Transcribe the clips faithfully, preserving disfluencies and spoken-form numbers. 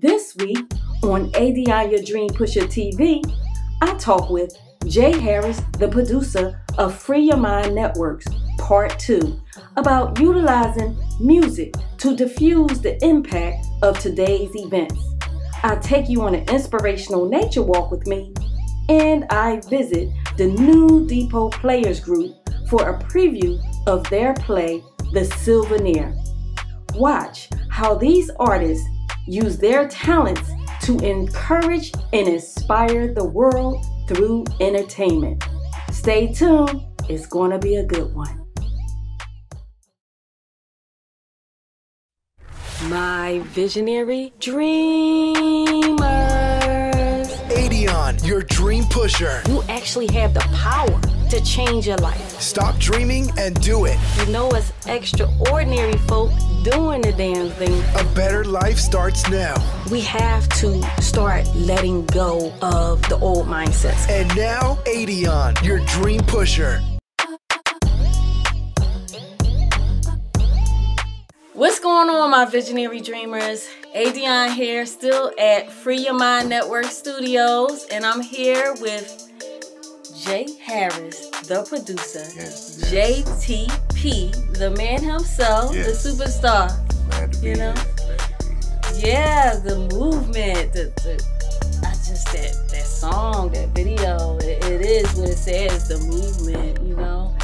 This week on ADionne Your Dream Pusher T V, I talk with Jay Harris, the producer of Free Your Mind Networks, Part two, about utilizing music to diffuse the impact of today's events. I take you on an inspirational nature walk with me, and I visit the New Depot Players Group for a preview of their play, The Souvenir. Watch how these artists use their talents to encourage and inspire the world through entertainment. Stay tuned, it's going to be a good one. My visionary dreamers. ADionne, your dream pusher. You actually have the power to change your life. Stop dreaming and do it. You know us extraordinary folk doing the damn thing. A better life starts now. We have to start letting go of the old mindsets. And now, ADionne, your dream pusher. What's going on, my visionary dreamers? ADionne here, still at Free Your Mind Network Studios, and I'm here with Jay Harris, the producer, yes, yes. J T P, the man himself, yes. The superstar. Glad to be you know, here. yeah, the movement, the, the, I just that that song, that video, it, it is what it says, the movement, you know.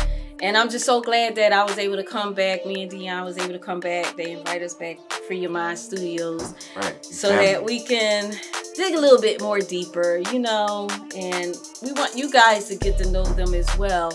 And I'm just so glad that I was able to come back. Me and Dionne was able to come back. They invited us back, Free Your Mind Studios, right? So yeah. that we can dig a little bit more deeper, you know, and we want you guys to get to know them as well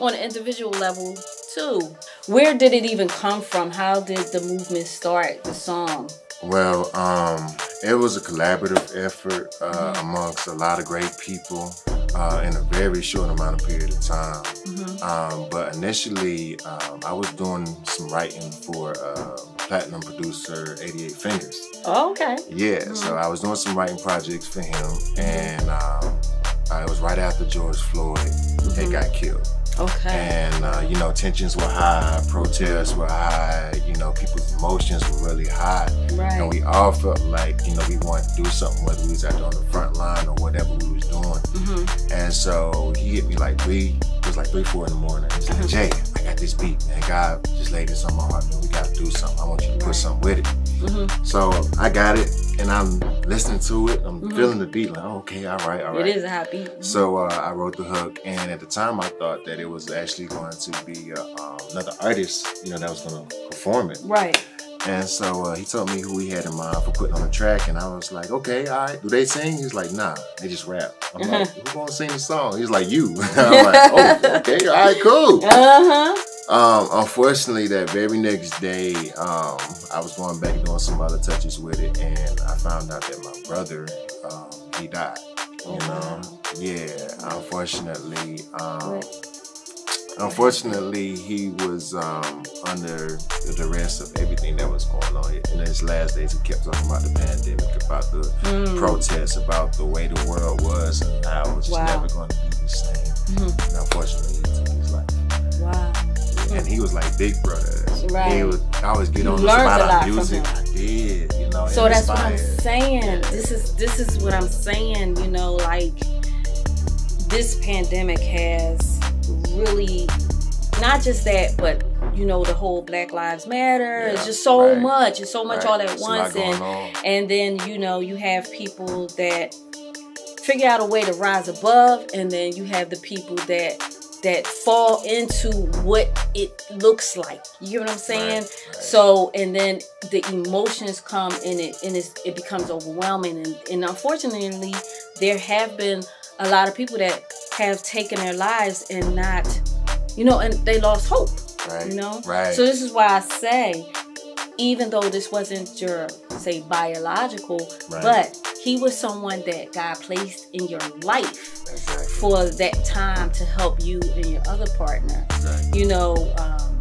on an individual level too. Where did it even come from? How did the movement start, the song? Well, um, it was a collaborative effort uh, mm-hmm. amongst a lot of great people uh, in a very short amount of period of time. Mm-hmm. um, but initially, um, I was doing some writing for uh, platinum producer eighty-eight Fingers. Oh, okay. Yeah, mm-hmm. so I was doing some writing projects for him, and um, uh, it was right after George Floyd mm-hmm. had got killed. Okay. And, uh, you know, tensions were high, protests were high, you know, people's emotions were really high. Right. And we all felt like, you know, we wanted to do something, whether we was out there on the front line or whatever we was doing. Mm-hmm. And so he hit me like three, it was like three, four in the morning. He's like, Jay, I got this beat, man. God just laid this on my heart, man. We got to do something. I want you to put something with it. Mm-hmm. So I got it, and I'm listening to it. I'm mm-hmm. feeling the beat, like, oh, okay, all right, all right. It is a hot beat. Mm-hmm. So uh, I wrote the hook, and at the time I thought that it was actually going to be uh, um, another artist, you know, that was going to perform it. Right. And so uh, he told me who he had in mind for putting on the track, and I was like, okay, all right, do they sing? He's like, nah, they just rap. I'm like, who's going to sing the song? He's like, you. I'm like, oh, okay, all right, cool. Uh-huh. Um, unfortunately, that very next day, um, I was going back doing some other touches with it, and I found out that my brother, um, he died, you oh, know? Wow. Yeah, unfortunately. Um, Unfortunately, he was um, under the duress of everything that was going on. In his last days, he kept talking about the pandemic, about the mm. protests, about the way the world was, and how it was wow. just never going to be the same. Mm-hmm. And unfortunately, he took his life. Wow. And he was like big brother. Right. He would always get on about music. I did, you know. So that's what I'm saying. Yeah. This is this is what I'm saying. You know, like this pandemic has really not just that, but you know, the whole Black Lives Matter. Yeah, it's just so right. much. It's so much right. all at it's once, and on. and then you know you have people that figure out a way to rise above, and then you have the people that. that fall into what it looks like. You get what I'm saying? Right, right. So, and then the emotions come in it, and it's, it becomes overwhelming. And, and unfortunately, there have been a lot of people that have taken their lives and not, you know, and they lost hope, right, you know? Right. So this is why I say, even though this wasn't your, say, biological, right. but he was someone that God placed in your life exactly. for that time to help you and your other partner, exactly. you know, um,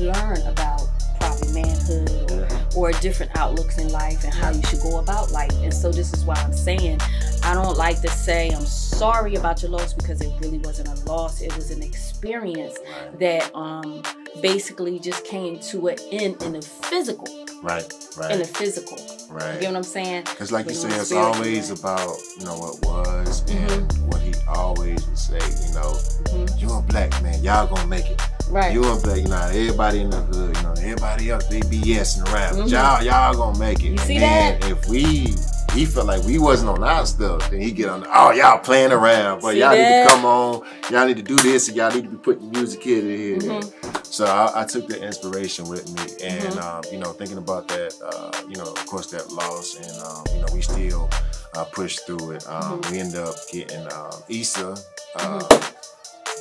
learn about probably manhood or, or different outlooks in life and how you should go about life. And so this is why I'm saying, I don't like to say I'm sorry about your loss, because it really wasn't a loss. It was an experience that um, basically just came to an end in the physical. Right, right. In the physical. Right. You get what I'm saying? Because like you, you know, say, it's always right. about, you know, what was mm-hmm. and what he always would say, you know, mm-hmm. you're a black man, y'all gonna make it. Right. You're a black, you know, everybody in the hood, you know, everybody else, they BSing around. Mm-hmm. Y'all, y'all gonna make it. You see and that? If we, he felt like we wasn't on our stuff, then he get on, oh, y'all playing around, but y'all need to come on, y'all need to do this, and y'all need to be putting music here to here. Mm-hmm. So I, I took the inspiration with me, and mm-hmm. um, you know, thinking about that, uh, you know, of course that loss, and um, you know, we still uh, push through it. Um, mm-hmm. We end up getting um, Issa. Uh, mm-hmm.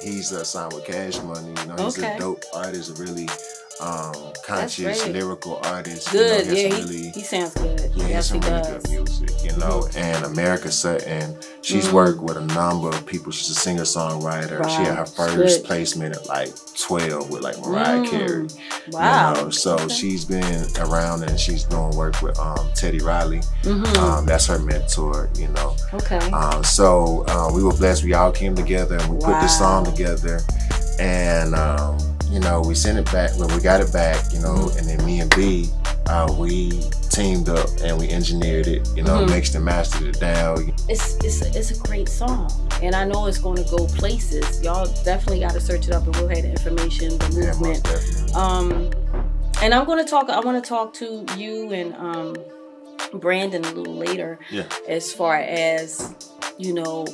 He's uh, signed with Cash Money. You know, he's okay. a dope artist, really um, conscious lyrical artist. Good, you know, yeah, really, he, he sounds good. Yeah, yes, he has some really does. good music, you know. Mm-hmm. And America Sutton, she's mm-hmm. worked with a number of people. She's a singer songwriter. Wow. She had her first Good. placement at like twelve with like Mariah mm. Carey. Wow. You know? So okay. she's been around and she's doing work with um, Teddy Riley. Mm-hmm. um, that's her mentor, you know. Okay. Um, so uh, we were blessed. We all came together and we wow. put this song together, and um, you know, we sent it back. Well, we got it back, you know, mm-hmm. and then me and B, uh, we teamed up and we engineered it, you know, mm-hmm. mixed and mastered it down. It's it's a, it's a great song, and I know it's going to go places. Y'all definitely got to search it up, and we'll have the information, the movement. Yeah, most definitely. Um, and I'm going to talk. I want to talk to you and um, Brandon a little later, yeah. as far as you know.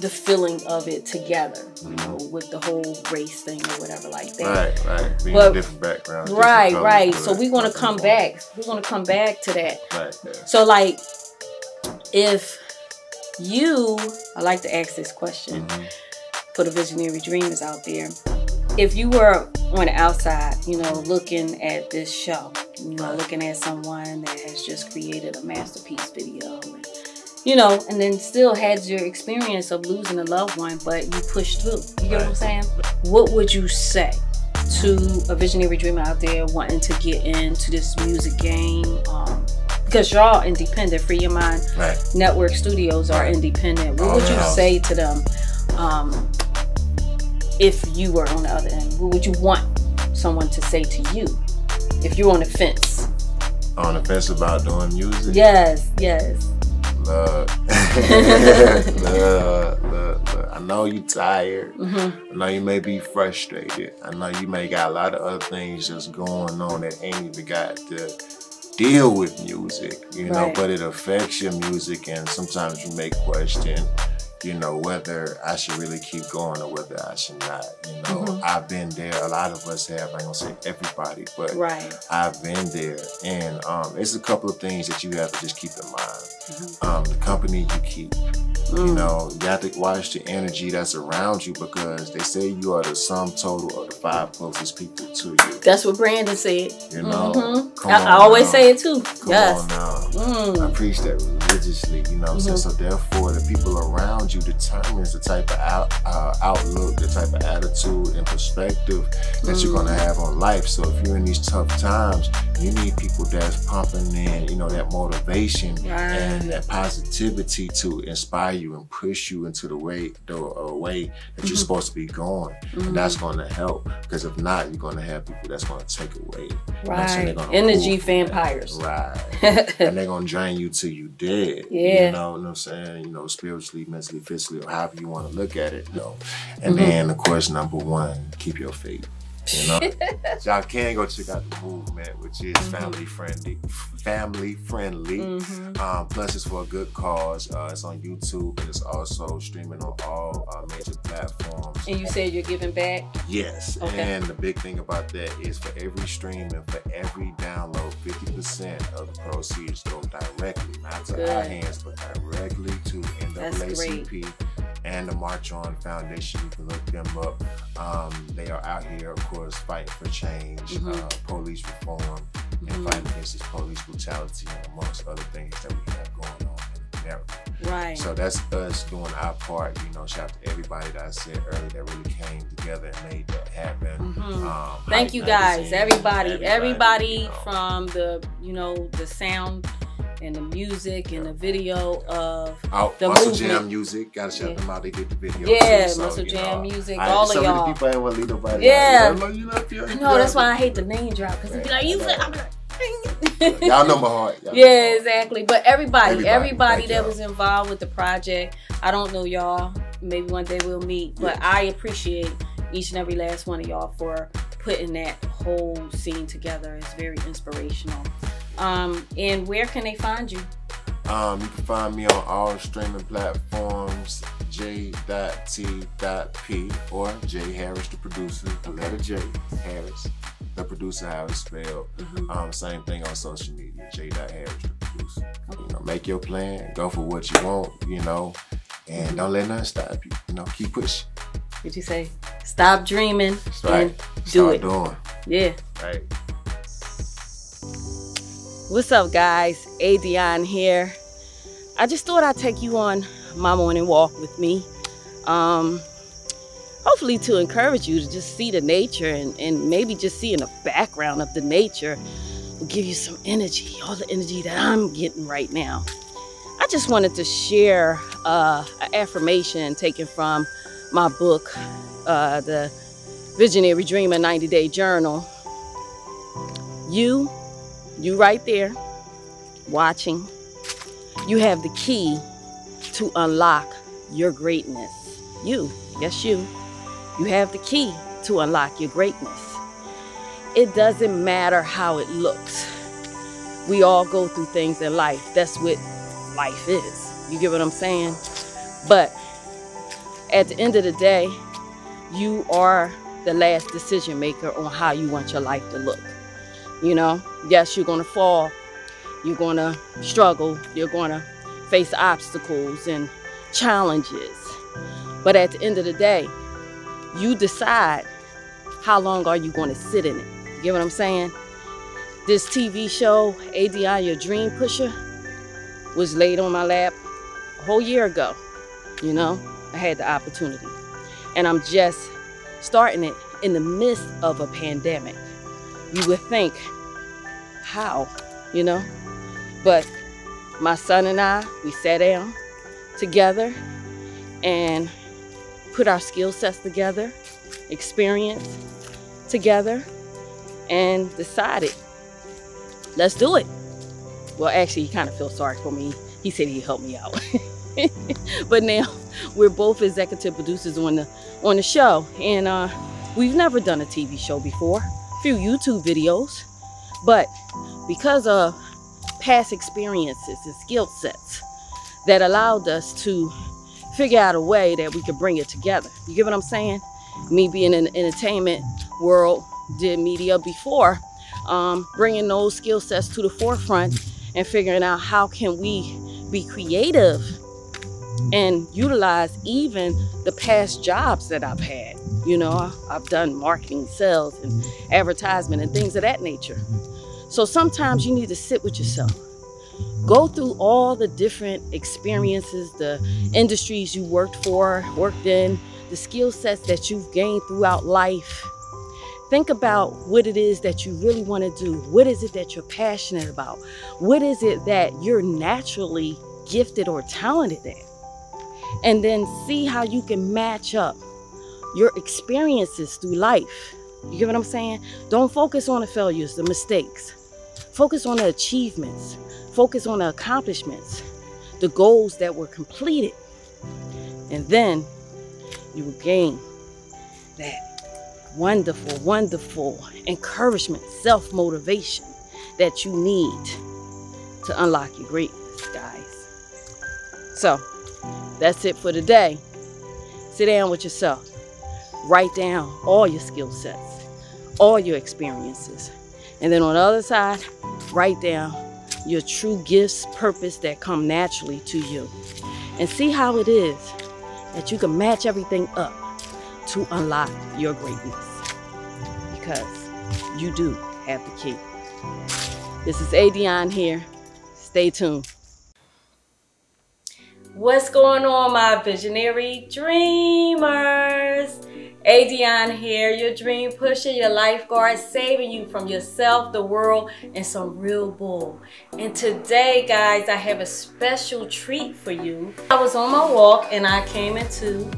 The feeling of it together, you know, mm-hmm. with the whole race thing or whatever like that. Right, right. Being but, different backgrounds. Right, different right. So we're gonna come back. Point. We're gonna come back to that. Right. Yeah. So like, if you, I like to ask this question mm-hmm. for the visionary dreamers out there. If you were on the outside, you know, looking at this show, you know, right. looking at someone that has just created a masterpiece video. And, you know, and then still had your experience of losing a loved one, but you pushed through. You get right. what I'm saying? What would you say to a visionary dreamer out there wanting to get into this music game? Um, because y'all independent, Free Your Mind right. Network Studios are independent. What oh, would you yeah. say to them um, if you were on the other end? What would you want someone to say to you if you're on the fence? On the fence about doing music? Yes, yes. Look, look, look, look. I know you tired. Mm-hmm. I know you may be frustrated. I know you may got a lot of other things just going on that ain't even got to deal with music, you right. know, but it affects your music, and sometimes you may question, you know, whether I should really keep going or whether I should not, you know. Mm-hmm. I've been there. A lot of us have. I ain't gonna say everybody, but right. I've been there. And um, it's a couple of things that you have to just keep in mind. Mm-hmm. um, the company you keep, mm. you know, you have to watch the energy that's around you, because they say you are the sum total of the five closest people to you. That's what Brandon said. You know, mm-hmm. I, I always now. say it too. Come yes. on now. Mm. I preach that religiously, you know. Mm-hmm. So therefore, the people around you determines the type of out, uh, outlook, the type of attitude and perspective that mm. you're going to have on life. So if you're in these tough times, you need people that's pumping in, you know, that motivation right. and that positivity to inspire you and push you into the way, the uh, way that mm-hmm. you're supposed to be going. Mm-hmm. And that's going to help, because if not, you're going to have people that's going to take away. Right. Energy vampires. Right. And they're going to drain you till you dead. Yeah. You know what I'm saying? You know, spiritually, mentally, physically, or however you want to look at it, you know. And mm-hmm. then, of course, number one, keep your faith. You know, y'all can go check out the movement, which is mm-hmm. family friendly. Family friendly. Mm-hmm. um, plus, it's for a good cause. Uh, it's on YouTube, and it's also streaming on all uh, major platforms. And you said you're giving back? Yes. Okay. And the big thing about that is, for every stream and for every download, fifty percent of the proceeds go directly, not to good. our hands, but directly to N double A C P. And the March On Foundation. You can look them up. Um, they are out here, of course, fighting for change, mm-hmm. uh, police reform, mm-hmm. and fighting against this police brutality, amongst other things that we have going on in America. Right. So that's us doing our part. You know, shout out to everybody that I said earlier that really came together and made that happen. Mm-hmm. um, Thank you guys, everybody, everybody, everybody you know. From the, you know, the sound and the music and the video of oh, the Muscle movement. Jam Music. Gotta shout yeah. them out. They did the video. Yeah, too, so, Muscle Jam know, music. I, all so of y'all. So many people ain't want to leave nobody. Yeah. Out. Like, you know, you know, you know, no, that's why I hate the name drop, because right. it'd be like, you. I'm like. Y'all know my heart. Y'all yeah, exactly. But everybody, everybody, everybody that was involved with the project, I don't know y'all. Maybe one day we'll meet. But yes. I appreciate each and every last one of y'all for putting that whole scene together. It's very inspirational. Um, and where can they find you? Um, you can find me on all streaming platforms, J dot T dot P, or Jay Harris, the producer, the okay. letter J, Harris, the producer, how it's spelled. Mm-hmm. um, same thing on social media, J dot Harris, the producer. Okay. You know, make your plan, go for what you want, you know, and mm-hmm. don't let nothing stop you. You know, keep pushing. What'd you say? Stop dreaming right. and do Start it. Doing. Yeah. Right. What's up, guys? ADionne here. I just thought I'd take you on my morning walk with me. Um, hopefully to encourage you to just see the nature, and, and maybe just seeing the background of the nature will give you some energy, all the energy that I'm getting right now. I just wanted to share uh, an affirmation taken from my book, uh, The Visionary Dreamer ninety day Journal. You You right there, watching, you have the key to unlock your greatness. You, yes you, you have the key to unlock your greatness. It doesn't matter how it looks. We all go through things in life. That's what life is. You get what I'm saying? But at the end of the day, you are the last decision maker on how you want your life to look. You know, yes, you're going to fall, you're going to struggle, you're going to face obstacles and challenges. But at the end of the day, you decide how long are you going to sit in it. You get what I'm saying? This T V show, ADionne Your Dream Pusher, was laid on my lap a whole year ago. You know, I had the opportunity. And I'm just starting it in the midst of a pandemic. You would think, how, you know? But my son and I, we sat down together and put our skill sets together, experience together, and decided, let's do it. Well, actually, he kind of feels sorry for me. He said he'd help me out. But now we're both executive producers on the, on the show, and uh, we've never done a T V show before. Few YouTube videos, but because of past experiences and skill sets that allowed us to figure out a way that we could bring it together. You get what I'm saying? Me being in the entertainment world, did media before, um, bringing those skill sets to the forefront and figuring out how can we be creative and utilize even the past jobs that I've had. You know, I've done marketing, sales, and advertisement and things of that nature. So sometimes you need to sit with yourself. Go through all the different experiences, the industries you worked for, worked in, the skill sets that you've gained throughout life. Think about what it is that you really want to do. What is it that you're passionate about? What is it that you're naturally gifted or talented at? And then see how you can match up your experiences through life. You get what I'm saying? Don't focus on the failures, the mistakes. Focus on the achievements. Focus on the accomplishments, the goals that were completed. And then you will gain that wonderful, wonderful encouragement, self-motivation that you need to unlock your greatness, guys. So that's it for today. Sit down with yourself. Write down all your skill sets, all your experiences. And then on the other side, write down your true gifts, purpose that come naturally to you. And see how it is that you can match everything up to unlock your greatness. Because you do have the key. This is ADionne here. Stay tuned. What's going on, my visionary dreamers? ADionne here, your dream pusher, your lifeguard, saving you from yourself, the world, and some real bull. And today, guys, I have a special treat for you. I was on my walk and I came into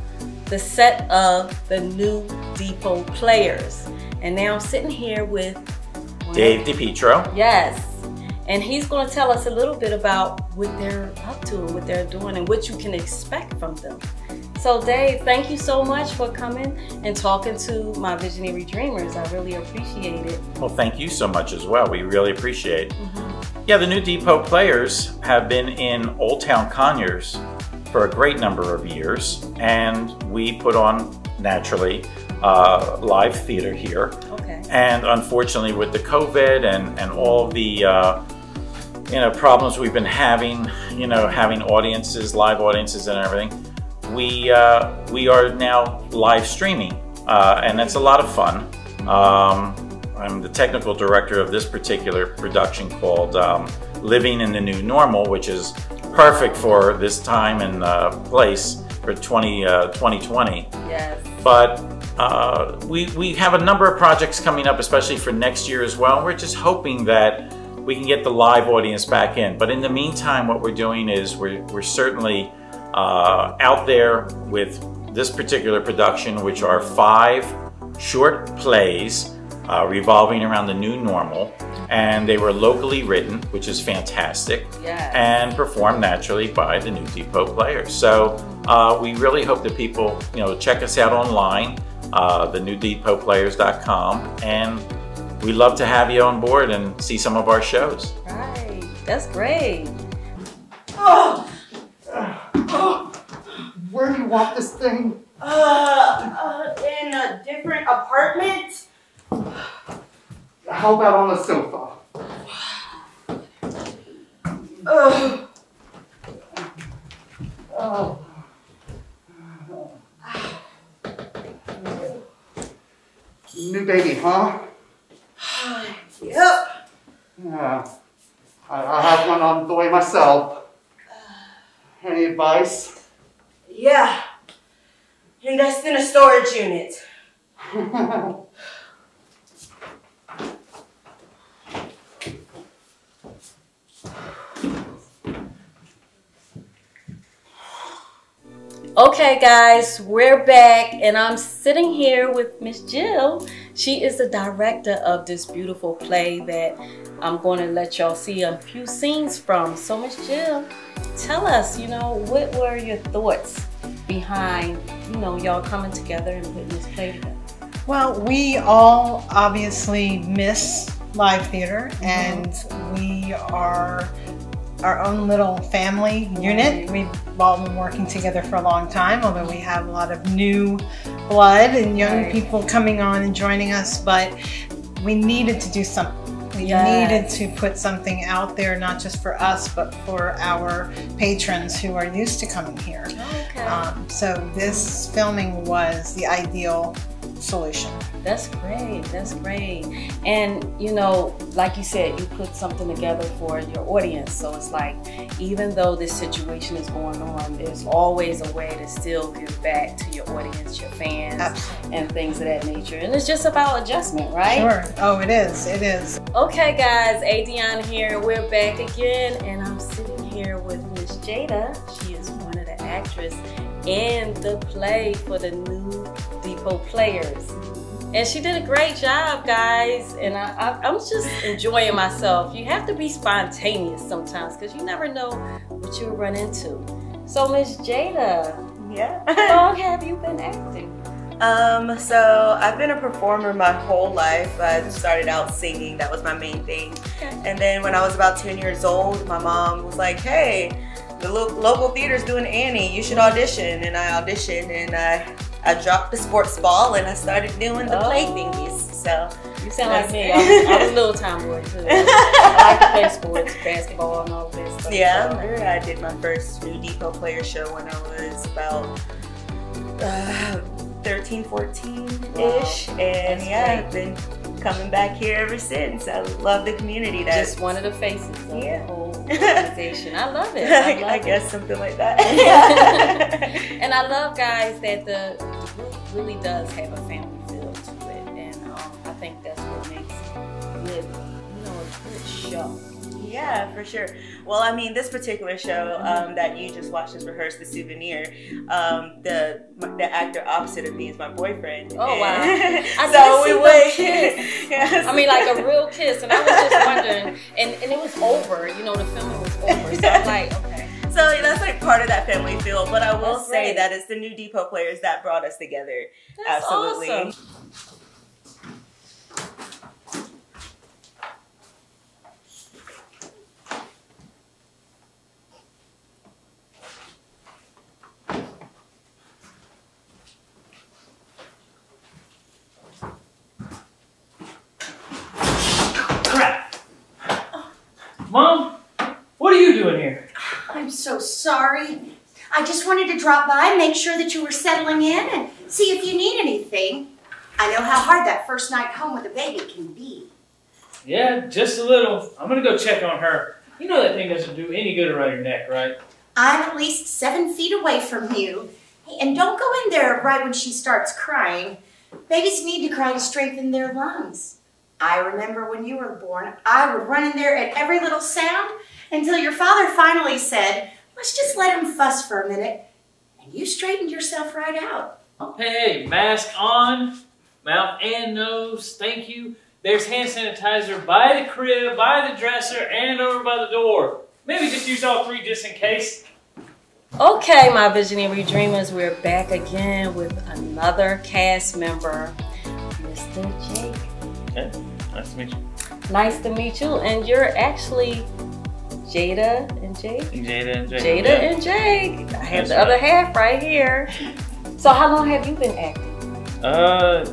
the set of the New Depot Players. And now I'm sitting here with Dave DiPietro. Yes. And he's going to tell us a little bit about what they're up to and what they're doing and what you can expect from them. So Dave, thank you so much for coming and talking to my Visionary Dreamers. I really appreciate it. Well, thank you so much as well. We really appreciate it. Mm-hmm. Yeah, the New Depot Players have been in Old Town Conyers for a great number of years, and we put on, naturally, uh, live theater here. Okay. And unfortunately, with the COVID and, and all the uh, you know, problems we've been having, you know, having audiences, live audiences and everything, we, uh, we are now live streaming, uh, and that's a lot of fun. Um, I'm the technical director of this particular production called um, Living in the New Normal, which is perfect for this time and uh, place for twenty, uh, twenty twenty. Yes. But uh, we, we have a number of projects coming up, especially for next year as well. We're just hoping that we can get the live audience back in. But in the meantime, what we're doing is we're, we're certainly uh, out there with this particular production, which are five short plays uh, revolving around the new normal. And they were locally written, which is fantastic, yes. And performed naturally by the New Depot Players. So uh, we really hope that people, you know, check us out online, uh, the new depot players dot com, and we'd love to have you on board and see some of our shows. Right, that's great. Oh, oh. Where do you want this thing? Uh, uh, in a different apartment. How about on the sofa? Oh. Oh. New baby, huh? Yep. Yeah. I, I have one on the way myself. Any advice? Yeah. Invest in a storage unit. Okay guys, we're back and I'm sitting here with Miss Jill. She is the director of this beautiful play that I'm going to let y'all see a few scenes from. So Miss Jill, tell us, you know, what were your thoughts behind, you know, y'all coming together and putting this play together? Well, we all obviously miss live theater, mm-hmm. and we are our own little family unit. We've all been working together for a long time, although we have a lot of new blood and young right. people coming on and joining us, but we needed to do something. We yes. needed to put something out there, not just for us, but for our patrons who are used to coming here. Okay. Um, so this filming was the ideal solution. That's great, that's great. And you know, like you said, you put something together for your audience. So it's like, even though this situation is going on, there's always a way to still give back to your audience, your fans, absolutely. And things of that nature. And it's just about adjustment, right? Sure, oh it is, it is. Okay guys, ADionne here, we're back again, and I'm sitting here with Miss Jada. She is one of the actresses in the play for the New Depot Players. And she did a great job, guys. And I, I, I'm just enjoying myself. You have to be spontaneous sometimes because you never know what you'll run into. So, Miss Jada, yeah. How long have you been acting? Um, so I've been a performer my whole life. I started out singing, that was my main thing. Okay. And then when I was about ten years old, my mom was like, hey, the local theater's doing Annie, you should audition. And I auditioned and I, I dropped the sports ball and I started doing the oh. play thingies. So you sound like me. I was, I was a little tomboy too. I like to play sports, basketball and all this stuff. Yeah, I remember I did my first New Depot Player show when I was about uh, thirteen, fourteen-ish. Wow. And that's yeah, I've been coming back here ever since. I love the community. That's just one of the faces of yeah. the whole organization. I love it. I, love I guess it. Something like that. And I love, guys, that the group really does have a family feel to it, and um, I think that's what makes it, you know, a good show. Yeah, so. For sure. Well, I mean, this particular show um, that you just watched us rehearse, The Souvenir, um, the the actor opposite of me is my boyfriend. Oh, and wow. I so we would kiss. Yes. I mean, like a real kiss. And I was just wondering. And, and it was over. You know, the filming was over. So I'm like, okay. So that's like part of that family feel. But I will that's say great. that it's the New Depot Players that brought us together. That's Absolutely. Awesome. Mom, what are you doing here? I'm so sorry. I just wanted to drop by, make sure that you were settling in and see if you need anything. I know how hard that first night home with a baby can be. Yeah, just a little. I'm gonna go check on her. You know that thing doesn't do any good around your neck, right? I'm at least seven feet away from you. Hey, and don't go in there right when she starts crying. Babies need to cry to strengthen their lungs. I remember when you were born, I would run in there at every little sound until your father finally said, let's just let him fuss for a minute. And you straightened yourself right out. Hey, mask on, mouth and nose, thank you. There's hand sanitizer by the crib, by the dresser, and over by the door. Maybe just use all three just in case. Okay, my Visionary Dreamers, we're back again with another cast member, Mister Jake. Okay. Nice to meet you. Nice to meet you, and you're actually Jada and Jake? Jada and Jake. Jada yeah. and Jake. I have That's the right. other half right here. So how long have you been acting? Uh,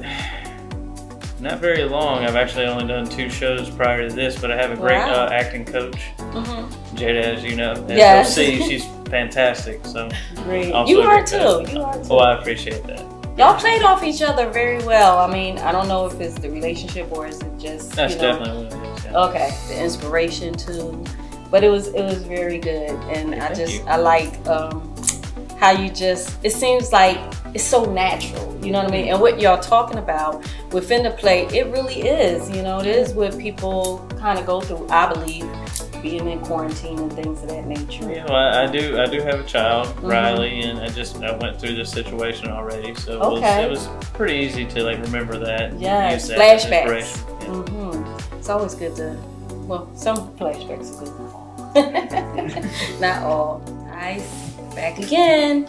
not very long. I've actually only done two shows prior to this, but I have a great wow. uh, acting coach, mm-hmm. Jada, as you know. As yes. you'll see, she's fantastic. So great. You are too. Coach. You are too. Oh, I appreciate that. Y'all played off each other very well. I mean, I don't know if it's the relationship or is it just That's you know, definitely what it is, yeah. Okay. The inspiration too. But it was it was very good. And yeah, I just you. I like um how you just it seems like it's so natural, you know what I mean? And what y'all talking about within the play, it really is, you know, it is what people kind of go through, I believe, being in quarantine and things of that nature. Yeah, well, I, I do. I do have a child, mm-hmm. Riley, and I just I went through this situation already, so okay. it, was, it was pretty easy to like remember that. Yeah, flashbacks. Yeah. Mm-hmm. It's always good to. Well, some flashbacks are good. Not all. Nice. Back again.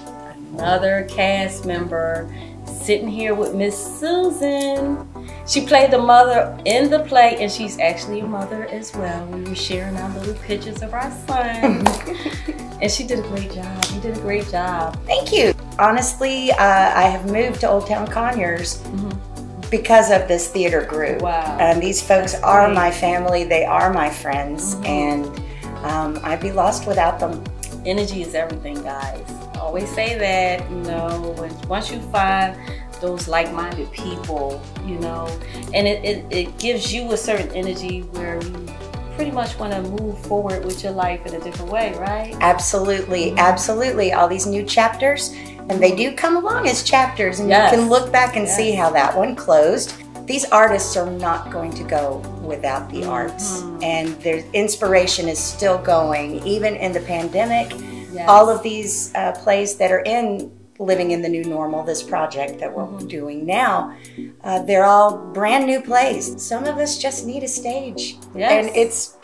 Another cast member sitting here with Miss Susan. She played the mother in the play, and she's actually a mother as well. We were sharing our little pictures of our son. And she did a great job. You did a great job. Thank you. Honestly, uh, I have moved to Old Town Conyers mm-hmm. because of this theater group. Wow. Um, these folks That's are great. my family. They are my friends, mm-hmm. and um, I'd be lost without them. Energy is everything, guys. I always say that, you know, once you find those like-minded people, you know, and it, it, it gives you a certain energy where you pretty much want to move forward with your life in a different way, right? Absolutely, mm-hmm. absolutely. All these new chapters, and they do come along as chapters, and yes. you can look back and yes. see how that one closed. These artists are not going to go without the mm-hmm. arts, and their inspiration is still going, even in the pandemic. Yes. All of these uh, plays that are in Living in the New Normal, this project that we're mm-hmm. doing now, uh, they're all brand new plays. Some of us just need a stage, yes. and it's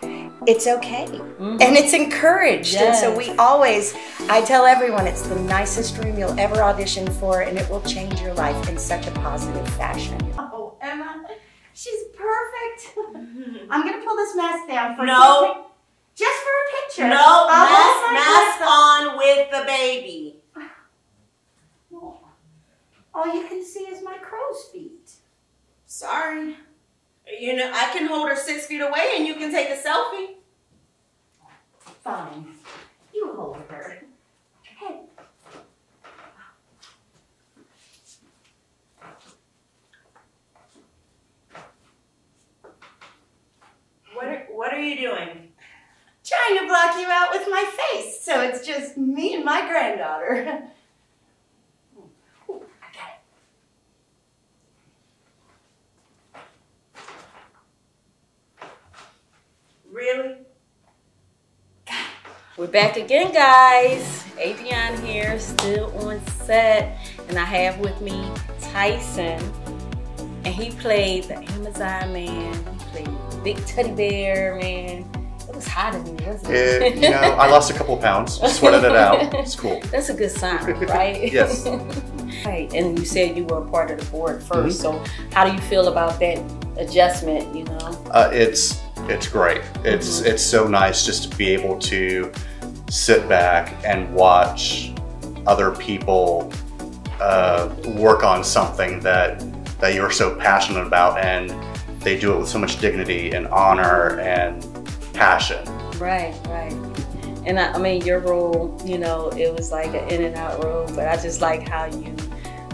it's okay, mm-hmm. and it's encouraged. Yes. And so we always, I tell everyone, it's the nicest room you'll ever audition for, and it will change your life in such a positive fashion. Oh, Emma, she's perfect. Mm-hmm. I'm gonna pull this mask down for no, you. just for a picture. No, mask, mask on with the baby. All you can see is my crow's feet. Sorry. You know, I can hold her six feet away and you can take a selfie. Fine. You hold her. Hey. What are, what are you doing? Trying to block you out with my face. So it's just me and my granddaughter. Really? We're back again, guys. ADionne here, still on set, and I have with me Tyson, and he played the Amazon man. He played the big teddy bear man. It was hot in me, wasn't it? it? You know, I lost a couple pounds, sweated it out. It's cool. That's a good sign, right? Yes. Right, and you said you were a part of the board first. Mm-hmm. So, how do you feel about that adjustment? You know, uh, it's it's great. It's mm-hmm. it's so nice just to be able to sit back and watch other people uh, work on something that that you're so passionate about, and they do it with so much dignity and honor and passion. Right, right. And I, I mean, your role, you know, it was like an in and out role, but I just like how you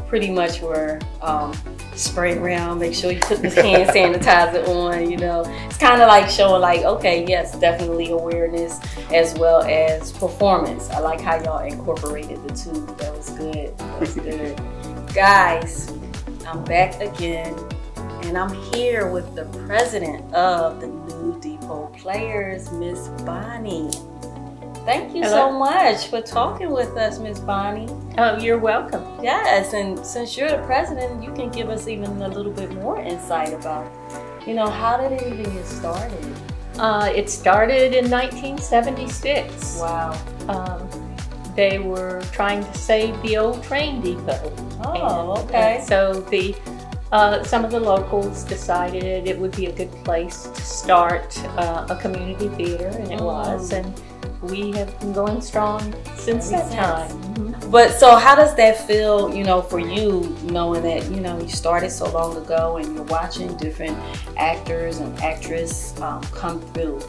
pretty much were um, spraying around, make sure you put the hand sanitizer on, you know. It's kind of like showing like, okay, yes, definitely awareness as well as performance. I like how y'all incorporated the two. That was good, that was good. Guys, I'm back again, and I'm here with the president of the New Depot Players, Miss Bonnie. Thank you Hello. so much for talking with us, Miss Bonnie. Oh, you're welcome. Yes, and since you're the president, you can give us even a little bit more insight about, you know, how did it even get started? Uh, it started in nineteen seventy-six. Wow. Um, they were trying to save the old train depot. Oh, and, okay. And so the uh, some of the locals decided it would be a good place to start uh, a community theater, and it oh. was. And we have been going strong since that time. Mm-hmm. But so how does that feel, you know, for you, knowing that, you know, you started so long ago and you're watching different actors and actresses um, come through?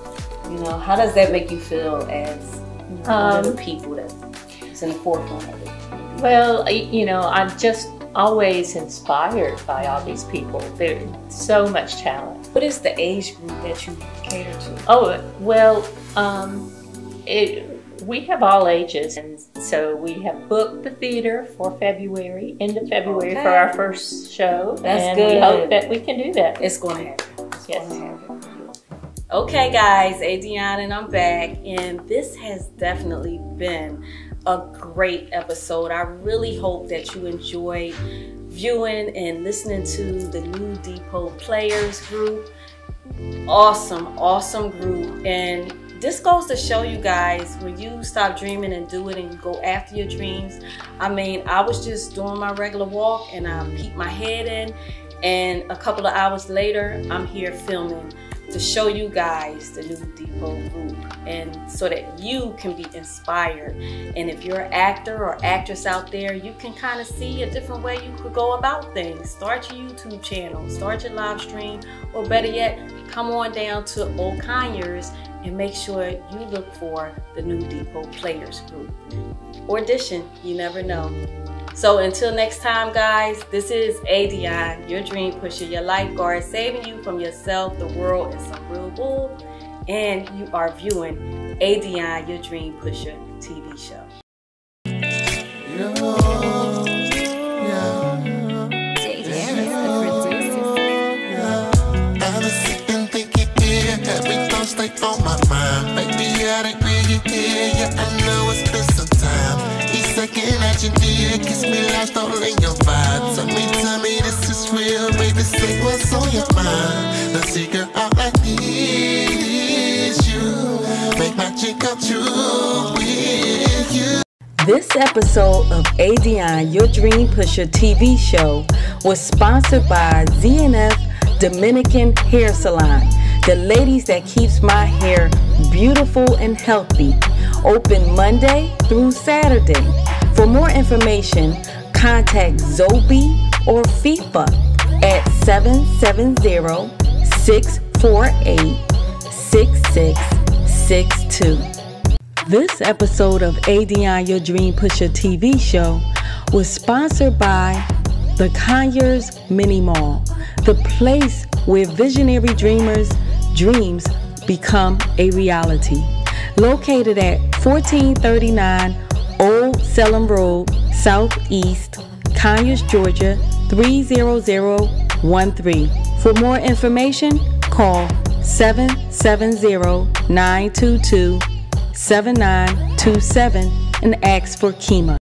You know, how does that make you feel as you know, um, one of the people that's in the forefront of it? Well, you know, I'm just always inspired by all these people. There's so much talent. What is the age group that you cater to? Oh, well, um, It, we have all ages, and so we have booked the theater for February, end of February okay. for our first show. That's and good. We hope that we can do that. It's going to happen. It's yes. going to happen. Okay, guys, ADionne and I'm back, and this has definitely been a great episode. I really hope that you enjoyed viewing and listening to the New Depot Players Group. Awesome, awesome group, and this goes to show you guys, when you stop dreaming and do it and you go after your dreams. I mean, I was just doing my regular walk and I peeked my head in, and a couple of hours later, I'm here filming to show you guys the New Depot Group, and so that you can be inspired. And if you're an actor or actress out there, you can kind of see a different way you could go about things. Start your YouTube channel, start your live stream, or better yet, come on down to Old Conyers and make sure you look for the New Depot Players Group. Audition, you never know. So until next time, guys, this is ADionne, your dream pusher, your lifeguard, saving you from yourself, the world, and some real bull. And you are viewing ADionne, your dream pusher T V show. On my mind, baby, I didn't really care. Yeah, I know it's been some time. Issa, can I just hear? Kiss me, life don't lay your vibe. Tell me, tell me this is real, baby. Say what's on your mind. Let's see, girl, all I need is you. Make my dream come true with you. This episode of ADionne Your Dream Pusher T V show was sponsored by Z N F Dominican Hair Salon. The ladies that keeps my hair beautiful and healthy. Open Monday through Saturday. For more information, contact Zobi or F I F A at seven seven zero, six four eight, six six six two. This episode of ADionne Your Dream Pusher T V show was sponsored by the Conyers Mini Mall, the place where visionary dreamers dreams become a reality. Located at fourteen thirty-nine Old Salem Road, Southeast, Conyers, Georgia, three zero zero one three. For more information, call seven seven zero, nine two two, seven nine two seven and ask for Kima.